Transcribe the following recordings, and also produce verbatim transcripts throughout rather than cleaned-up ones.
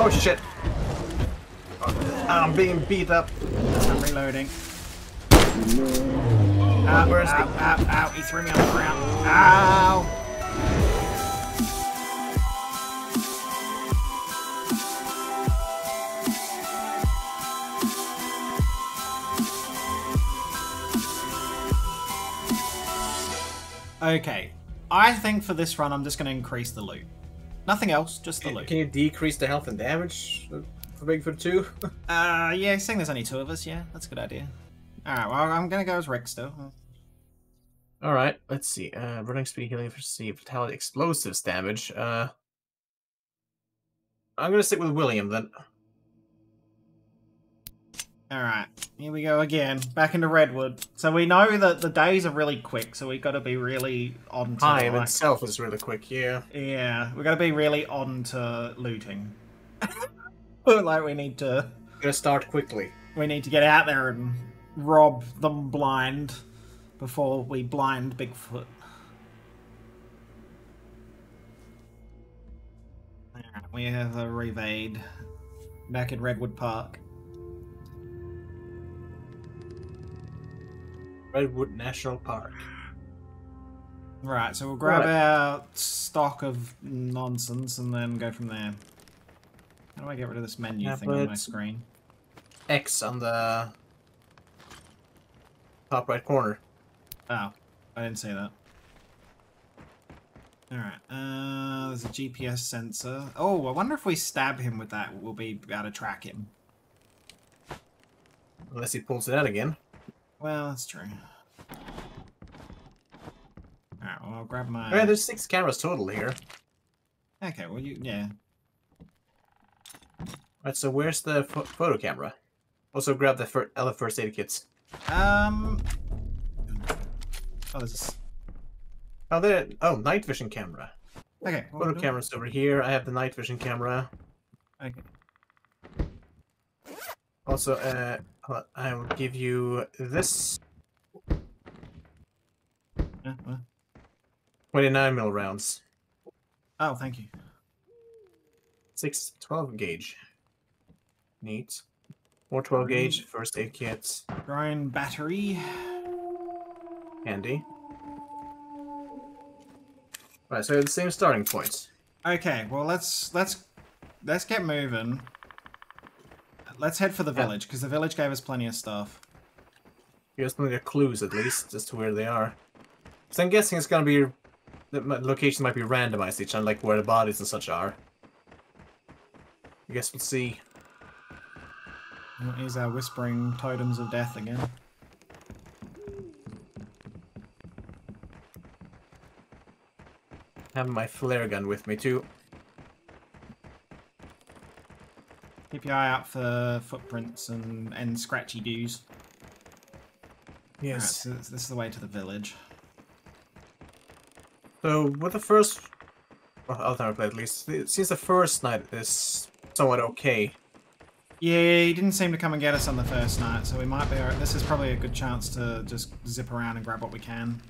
Oh shit! Oh, I'm being beat up. I'm reloading. Ah, where is he? Ow, ow, he threw me on the ground. Ow! Okay, I think for this run I'm just going to increase the loot. Nothing else, just the loot. Can you decrease the health and damage for Bigfoot two? uh, yeah, seeing there's only two of us, yeah, that's a good idea. Alright, well, I'm going to go as Rex still. Alright, let's see. Uh, running speed, healing, efficiency, fatality, explosives damage. Uh, I'm going to stick with William then. Alright, here we go again. Back into Redwood. So we know that the days are really quick, so we've got to be really on to... Time like, itself is really quick, yeah. Yeah, we've got to be really on to looting. Like, we need to... We're gonna start quickly. We need to get out there and rob them blind before we blind Bigfoot. Alright, we have a revade. Back at Redwood Park. Redwood National Park. Right, so we'll grab right. our stock of nonsense and then go from there. How do I get rid of this menu thing on my screen? X on the top right corner. Oh, I didn't see that. Alright, uh, there's a G P S sensor. Oh, I wonder if we stab him with that, we'll be able to track him. Unless he pulls it out again. Well, that's true. Alright, well, I'll grab my... Yeah, there's six cameras total here. Okay, well, you... yeah. Alright, so where's the pho photo camera? Also, grab the fir other first aid kits. Um... Oh, there's this... Oh, there... Oh, night vision camera. Okay. Well, photo camera's over here. I have the night vision camera. Okay. Also, uh... I will give you this. Uh, what? twenty-nine mil rounds. Oh, thank you. six twelve gauge. Neat. More twelve gauge, first aid kits. Drone battery. Handy. Right, so the same starting point. Okay, well let's let's let's get moving. Let's head for the village, because the village gave us plenty of stuff. Here's plenty of clues, at least, as to where they are. So I'm guessing it's going to be... The location might be randomized each time, like where the bodies and such are. I guess we'll see. Here's our whispering totems of death again. I have my flare gun with me, too. Keep your eye out for footprints and, and scratchy doos. Yes. Right, so this is the way to the village. So, with the first... Well, I'll never play at least. It seems the first night is somewhat okay. Yeah, he didn't seem to come and get us on the first night, so we might be... This is probably a good chance to just zip around and grab what we can.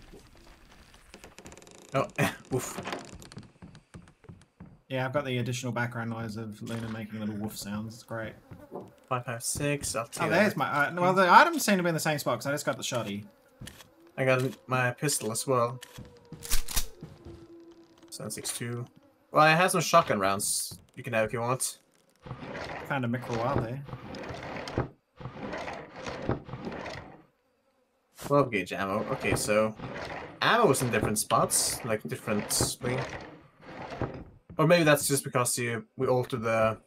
Oh, oof. Yeah, I've got the additional background noise of Luna making little woof sounds. It's great. five five six. I'll take oh, there's my. Uh, well, the items seem to be in the same spot because I just got the shoddy. I got my pistol as well. seven six two. Well, I have some shotgun rounds you can have if you want. Found a micro while there. twelve gauge ammo. Okay, so ammo is in different spots, like different spring. Or maybe that's just because you we altered the,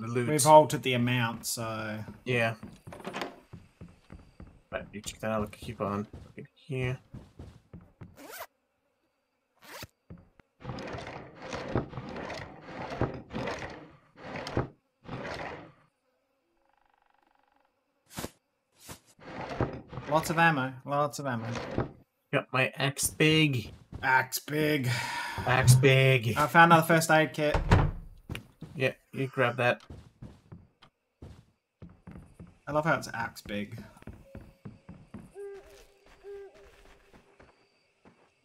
the loot. We've altered the amount, so... Yeah. Right, you check that out. I'll keep on looking here. Lots of ammo. Lots of ammo. Got my axe big. Axe big. Axe big. I found another first aid kit. Yeah, you grab that. I love how it's axe big.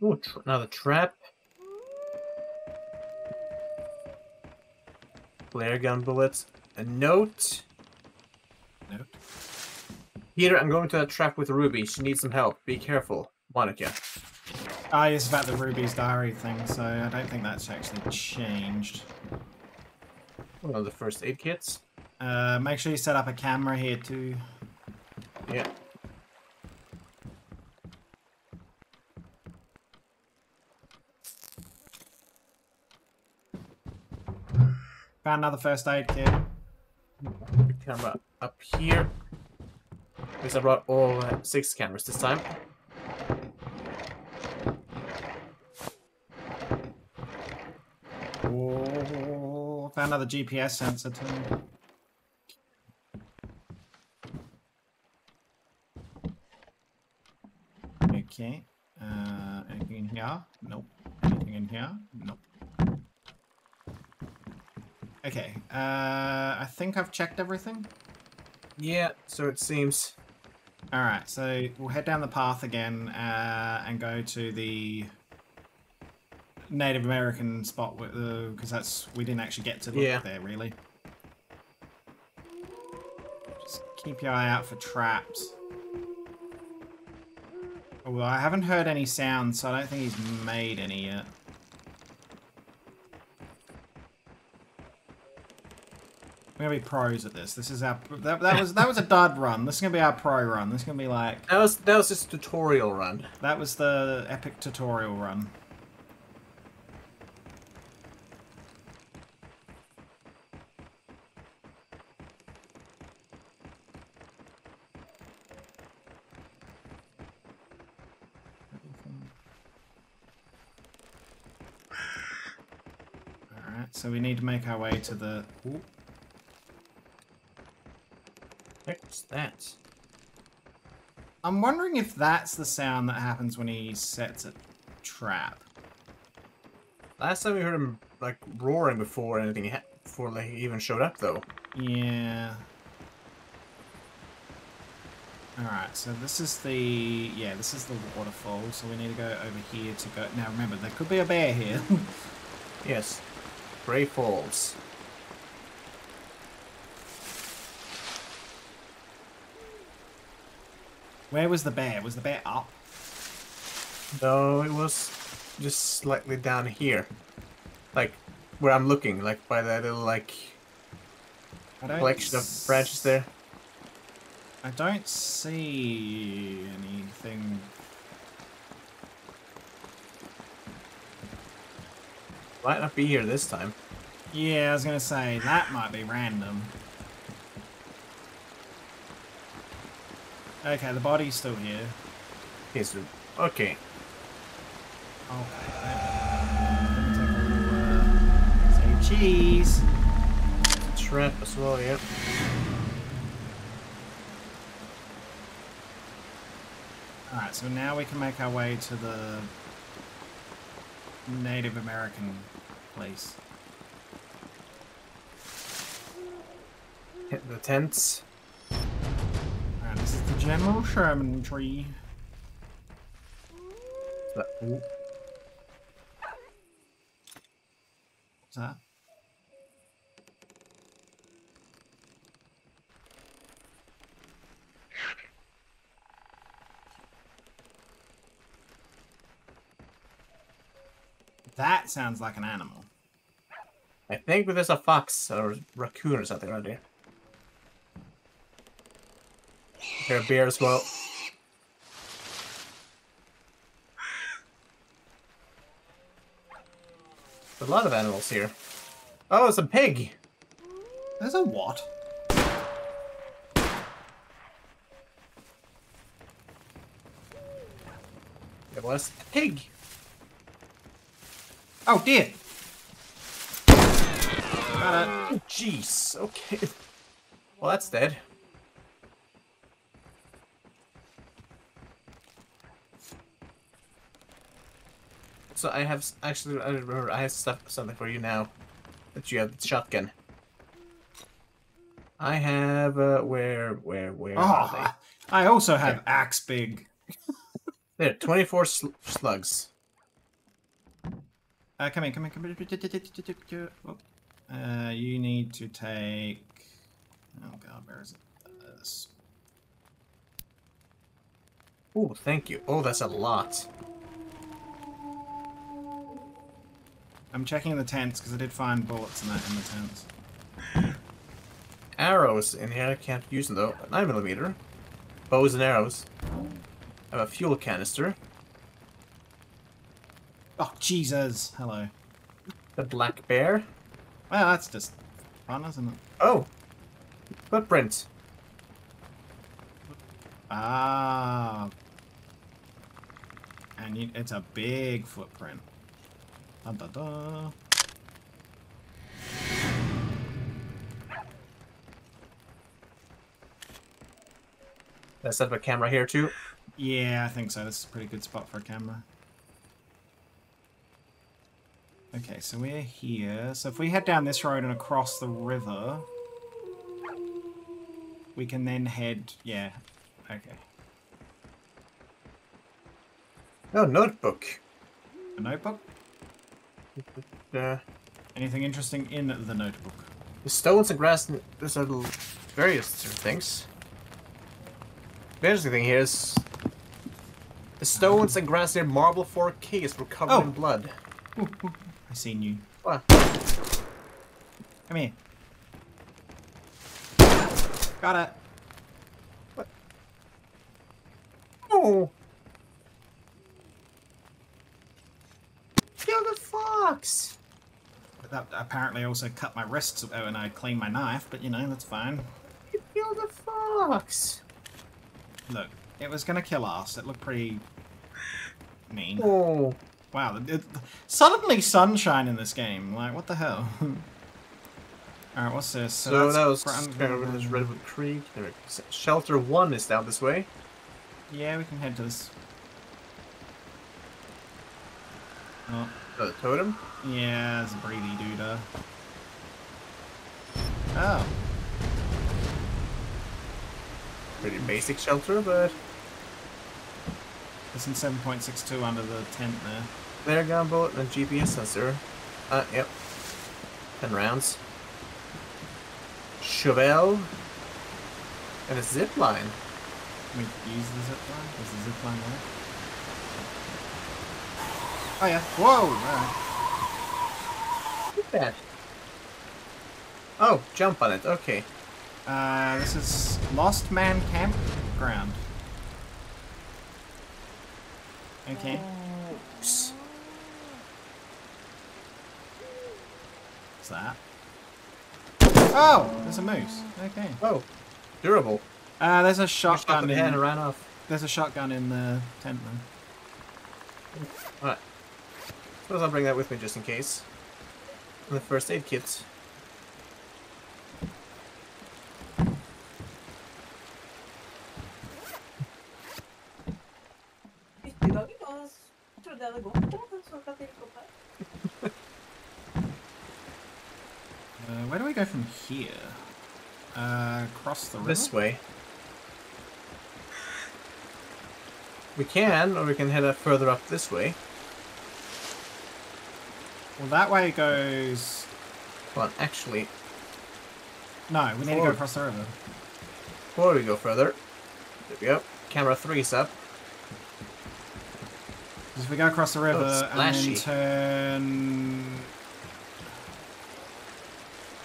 Ooh, tra- another trap. Layer gun bullets. A note. Note. Peter, I'm going to a trap with Ruby. She needs some help. Be careful. Monica. Ah, it's about the Ruby's diary thing, so I don't think that's actually changed. One of the first aid kits. Uh, make sure you set up a camera here too. Yeah. Found another first aid kit. Camera up here. Because I brought all uh, six cameras this time. Oh, found another G P S sensor too. Okay. Uh, anything in here? Nope. Anything in here? Nope. Okay, uh, I think I've checked everything. Yeah, so it seems. Alright, so we'll head down the path again uh, and go to the Native American spot, because that's we didn't actually get to look yeah. there, really. Just keep your eye out for traps. Although I haven't heard any sounds, so I don't think he's made any yet. We're gonna be pros at this. This is our that, that was that was a dud run. This is gonna be our pro run. This is gonna be like that was that was just a tutorial run. That was the epic tutorial run. All right, so we need to make our way to the. Ooh. What's that? I'm wondering if that's the sound that happens when he sets a trap. Last time we heard him like roaring before anything ha before like, he even showed up though. Yeah. All right, so this is the yeah this is the waterfall. So we need to go over here to go. Now remember, there could be a bear here. Yes. Gray Falls. Where was the bear? Was the bear up? No, it was just slightly down here. Like, where I'm looking, like, by that little, like, collection of branches there. I don't see anything. Might not be here this time. Yeah, I was gonna say, that might be random. Okay, the body's still here. Yes, okay. Oh, okay. Say cheese. Shrimp as well, yep. Alright, so now we can make our way to the Native American place. Hit the tents. This is the General Sherman tree. That, what's that? That sounds like an animal. I think there's a fox or a raccoon or something right there. There are bears as well. There's a lot of animals here. Oh, it's a pig. There's a what? It was a pig. Oh dear. Got it. Oh, jeez. Okay. Well, that's dead. So I have actually I remember I have stuff, something for you now that you have the shotgun. I have uh, where where where? Oh, are they? I also have there. Axe big. There, twenty-four sl slugs. Uh, come in, come in, come in. Oh. Uh, you need to take... Oh god, where is it? This. Oh, thank you. Oh, that's a lot. I'm checking the tents, because I did find bullets in that in the tents. Arrows in here, I can't use them though. nine millimeter. Bows and arrows. I have a fuel canister. Oh, Jesus! Hello. The black bear. Well, that's just fun, isn't it? Oh! Footprint. Ah. And you, it's a big footprint. Dun, dun, dun. Did I set up a camera here too? Yeah, I think so. This is a pretty good spot for a camera. Okay, so we're here. So if we head down this road and across the river, we can then head... Yeah, okay. Oh, notebook. A notebook? Uh, Anything interesting in the notebook? The stones and grass and there's little various different things. The interesting thing here is... The stones um. and grass near Marble Fork Caves were covered oh. in blood. Ooh, ooh. I seen you. What? Come here. Got it. What? Oh. Kill the fox. That apparently also cut my wrists out and I cleaned my knife, but you know, that's fine. You killed the fox. Look, it was gonna kill us. It looked pretty mean. Oh. Wow, it, it, suddenly sunshine in this game. Like, what the hell? Alright, what's this? So, so that was over this Redwood Creek. Shelter one is down this way. Yeah, we can head to this. Oh. The totem? Yeah, there's a breathy doodah. Oh. Pretty basic shelter, but... There's some seven point six two under the tent there. Flare gun bullet and a G P S sensor. Uh, yep. Ten rounds. Shovel. And a zip line. Can we use the zip line? Is the zip line there? Oh yeah. Whoa! Alright. Not bad. Oh, jump on it. Okay. Uh, this is Lost Man Campground. Okay. Oops. What's that? Oh, there's a moose. Okay. Oh, durable. Uh, there's a shotgun. The in, ran off. There's a shotgun in the tent, man. All right. Suppose I'll bring that with me just in case. And the first aid kit. From here, uh, across the river. This way. We can, or we can head up further up this way. Well, that way goes. Well, actually, no. We need forward. to go across the river. Before we go further, there we go. Camera three's up. If we go across the river oh, and then turn.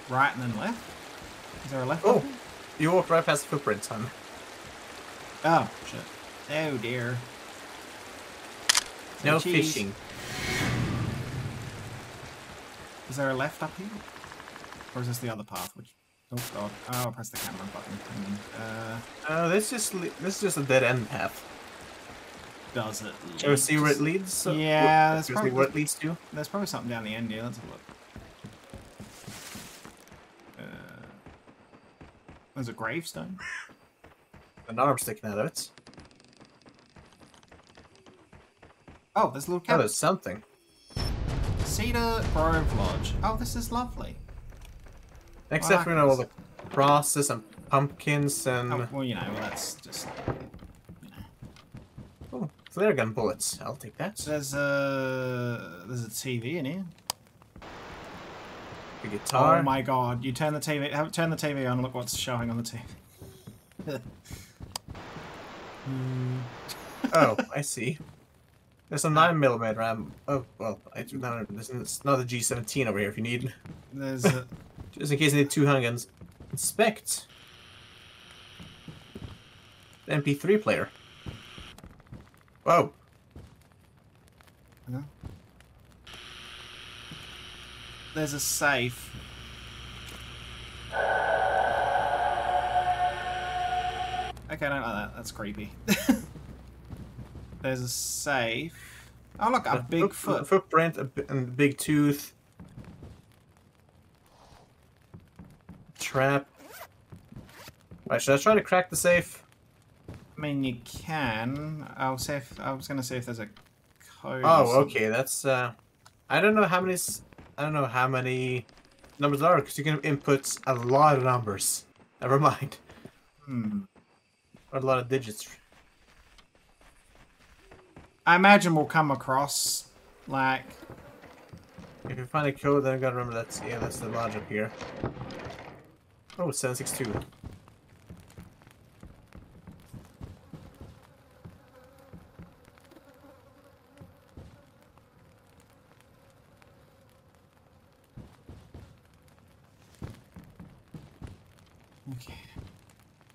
Right and then left? Is there a left? Oh! Button? You walked right past the footprints, son. Oh, shit. Oh dear. No cheese. Fishing. Is there a left up here? Or is this the other path? Which... Oh god. Oh, I'll press the camera button. Uh, uh, this, just this is just a dead end path. Does it lead? Shall we see where it leads? So yeah, that's probably where it leads to. There's probably something down the end here. Let's have a look. There's a gravestone. An arm sticking out of it. Oh, there's a little cabin. Oh, there's something. Cedar Grove Lodge. Oh, this is lovely. Except for, you know, all the grasses and pumpkins and... Oh, well, you know, well, that's just... You know. Oh, flare gun bullets. I'll take that. There's a... There's a T V in here. The guitar. Oh my god! You turn the T V. Have, turn the T V on. Look what's showing on the T V. mm. Oh, I see. There's a nine millimeter RAM. Oh well, I do not. There's another G seventeen over here if you need. There's a... just in case you need two handguns. Inspect. The M P three player. Whoa. No. There's a safe. Okay, I don't like that. That's creepy. There's a safe. Oh look, a, a big foot, foot. footprint, a and big tooth. Trap. Right, should I try to crack the safe? I mean, you can. I'll say. If, I was gonna say if there's a code. Oh, okay. That's. Uh, I don't know how many. I don't know how many numbers there are, because you can input a lot of numbers. Never mind. Hmm. Or a lot of digits. I imagine we'll come across, like... If you find a code, then I've got to remember that's... Yeah, that's the lodge up here. Oh, seven six two.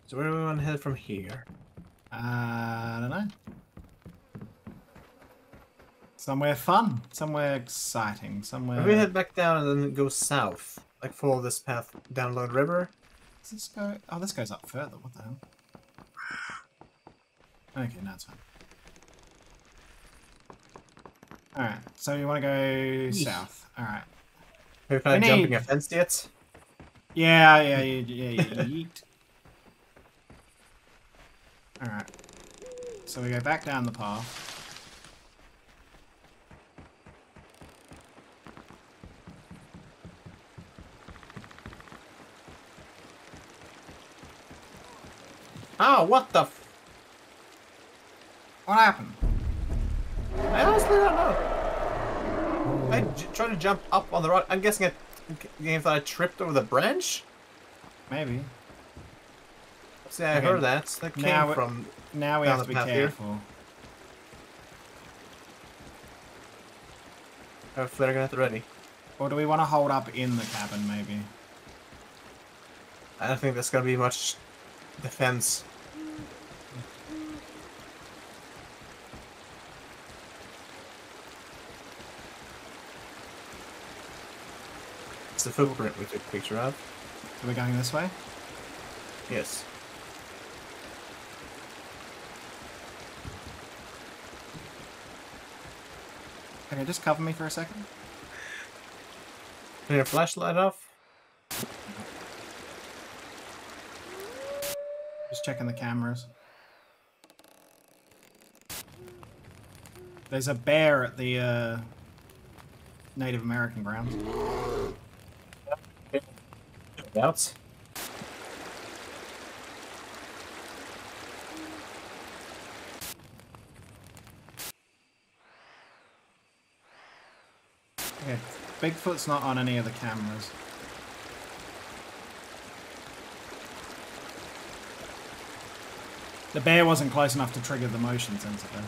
So where do we want to head from here? Uh, I don't know. Somewhere fun, somewhere exciting, somewhere... Maybe we head back down and then go south. Like follow this path down Lone River. Does this go... Oh, this goes up further, what the hell? Okay, now it's fine. Alright, so you want to go south. Alright. Have you found jumping a fence yet? Yeah, yeah, yeah, yeah, yeah, yeah. Alright, so we go back down the path. Oh, what the f- What happened? I honestly don't know. I j tried to jump up on the rock. I'm guessing I, I thought I tripped over the branch? Maybe. See, I okay. heard that. That came now from we, now we have to be careful. Here. Oh, flare gun at the ready. Or do we want to hold up in the cabin, maybe? I don't think there's going to be much defense. It's the footprint we took a picture of. Are we going this way? Yes. Okay, just cover me for a second. Turn your flashlight off. Just checking the cameras. There's a bear at the uh, Native American grounds. Doubts. Okay, Bigfoot's not on any of the cameras. The bear wasn't close enough to trigger the motion sensor though.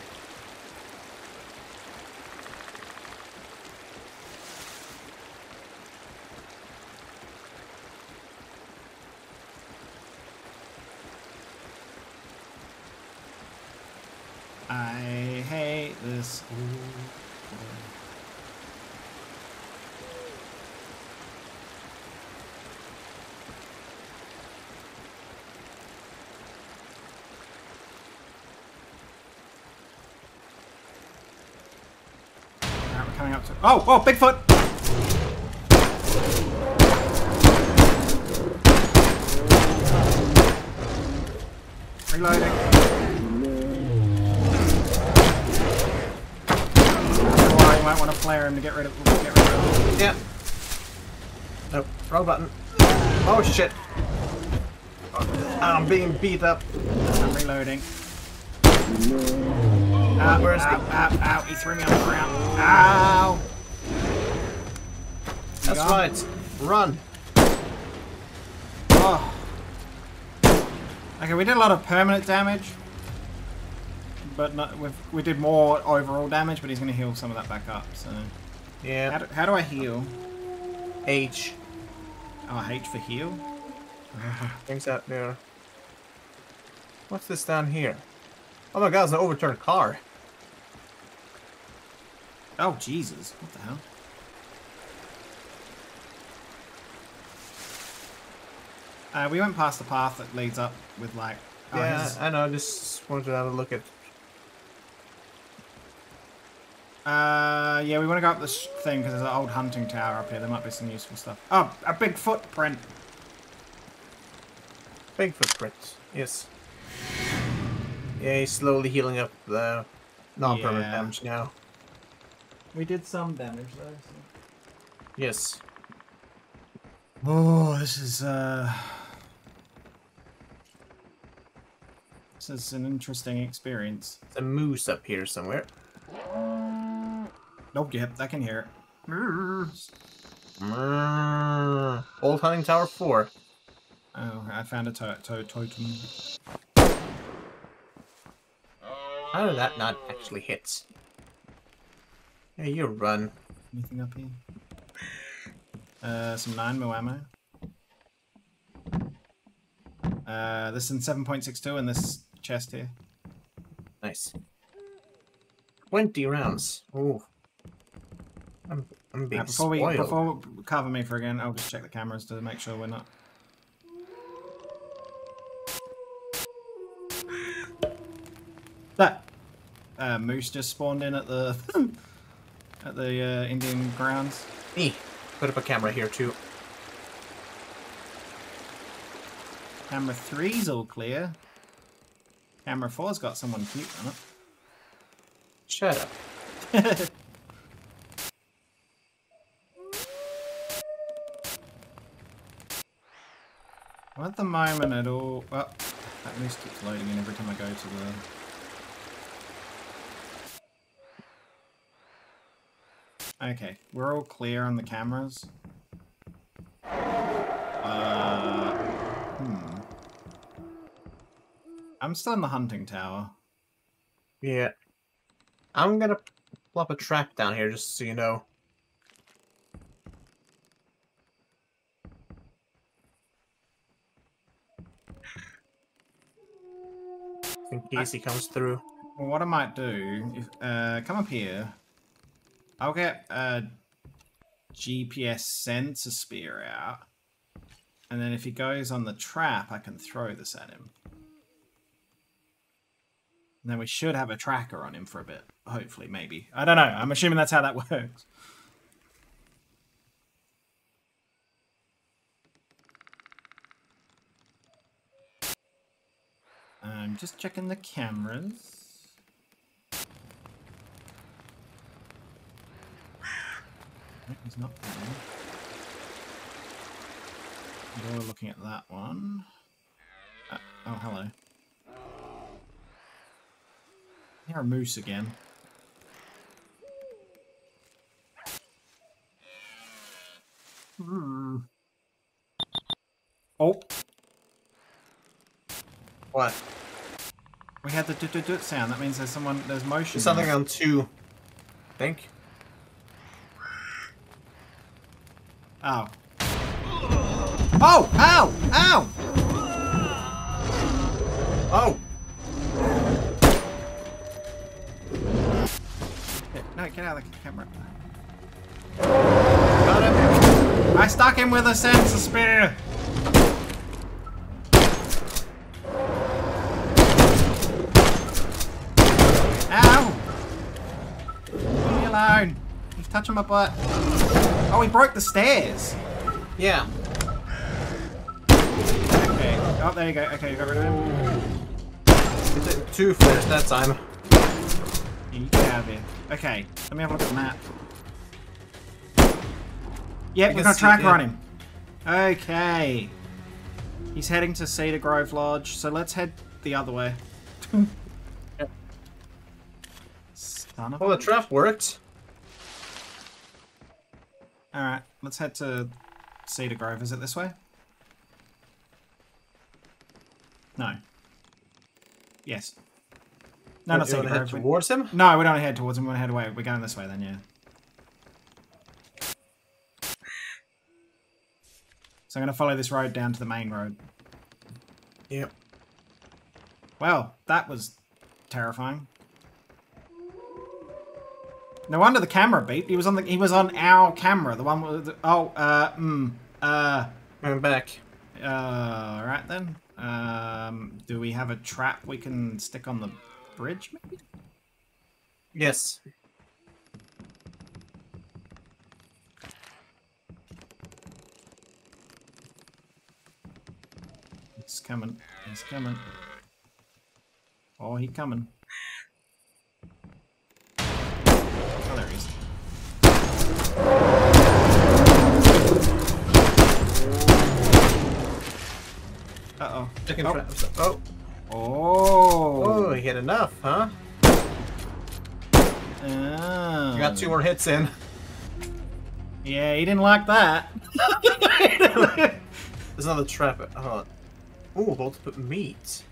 I hate this. Oh, oh, Bigfoot! Reloading. Oh, I might want to flare him to get rid of, get rid of him. Yeah. Nope, wrong button. Oh shit! Oh, I'm being beat up. I'm reloading. Ow, where's ow, the... ow, ow, he threw me on the ground. Ow! That's right. Run. Oh. Okay, we did a lot of permanent damage. But not, we've, we did more overall damage, but he's going to heal some of that back up, so... Yeah. How do, how do I heal? H. Oh, H for heal? Things out there. What's this down here? Oh my god, it's an overturned car. Oh, Jesus. What the hell? Uh, we went past the path that leads up with, like... Yeah, eyes. I know. I just wanted to have a look at... Uh, yeah, we want to go up this thing because there's an old hunting tower up here. There might be some useful stuff. Oh, a big footprint. Big footprints. Yes. Yeah, he's slowly healing up the non-permanent yeah. damage now. We did some damage though. So. Yes. Oh, this is uh, this is an interesting experience. There's a moose up here somewhere. Nope, yep, I can hear it. Mm. Mm. Old Hunting Tower four. Oh, I found a to to totem. How did that not actually hit? Yeah, you run. Anything up here? Uh, some nine mil ammo. Uh, this in seven point six two in this chest here. Nice. twenty rounds. Oh. I'm, I'm being uh, before spoiled. We, before we cover me for again, I'll just check the cameras to make sure we're not... That uh, moose just spawned in at the at the uh, Indian grounds. Me. Put up a camera here too. Camera three's all clear. Camera four's got someone cute on it. Shut up. Well, at the moment at all... Well, that moose keeps loading in every time I go to the... Okay, we're all clear on the cameras. Uh, hmm. I'm still in the hunting tower. Yeah. I'm gonna plop a trap down here just so you know. In case he comes through. Well, what I might do, if, uh, come up here. I'll get a G P S sensor spear out, and then if he goes on the trap, I can throw this at him. And then we should have a tracker on him for a bit, hopefully, maybe. I don't know, I'm assuming that's how that works. I'm just checking the cameras. He's not there. We're looking at that one. Uh, oh, hello. Here a moose again. Mm. Oh. What? We had the do-do-do sound. That means there's someone. There's motion. There's something on two. I think. Ow. Oh! Ow! Ow! Oh! No, get out of the camera. Got him. I stuck him with a sensor spear! Ow! Leave me alone. He's touching my butt. Oh, he broke the stairs. Yeah. Okay. Oh, there you go. Okay, you got rid of him. It's a two first that time. You get out of here. Okay, let me have a look at the map. Yep, we've got a tracker on him. Okay. He's heading to Cedar Grove Lodge, so let's head the other way. Yep. Son of a... Well, the trap worked. Alright, let's head to Cedar Grove. Is it this way? No. Yes. No, not Cedar Grove. Towards him? No, we don't want to head towards him. We want to head away. We're going this way then, yeah. So I'm going to follow this road down to the main road. Yep. Well, that was terrifying. No wonder the camera beeped. He was on the. He was on our camera. The one with. The, oh. Uh. Mm, uh. I'm back. Uh. All right then. Um. Do we have a trap we can stick on the bridge? Maybe. Yes. It's coming. It's coming. Oh, he coming. Oh, there he is. Uh-oh. Oh. Oh. Oh. Oh, he had enough, huh? Oh. You got two more hits in. Yeah, he didn't like that. There's another trap. Oh, oh, about to put meat.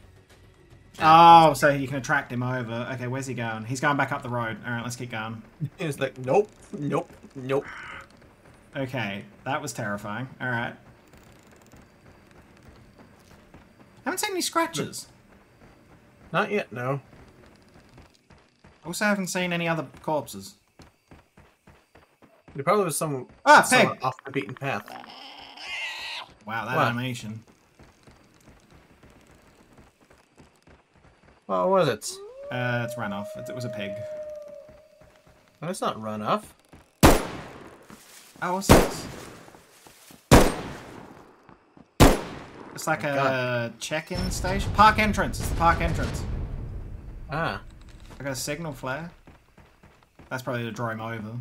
Oh, so you can attract him over. Okay, where's he going? He's going back up the road. All right, let's keep going. He's like, nope, nope, nope. Okay, that was terrifying. All right. Haven't seen any scratches. Not yet, no. Also haven't seen any other corpses. There probably was some ah, pig. Off the beaten path. Wow, that what? Animation. What was it? Uh, it's runoff. It, it was a pig. No, it's not runoff. Oh, what's this? It's like oh, a check-in station. Park entrance. It's the park entrance. Ah. I got a signal flare. That's probably to draw him over.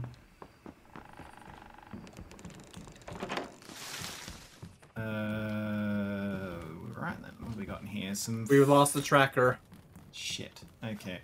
Uh, right then. What have we got in here? Some. We've lost the tracker. Shit. Okay.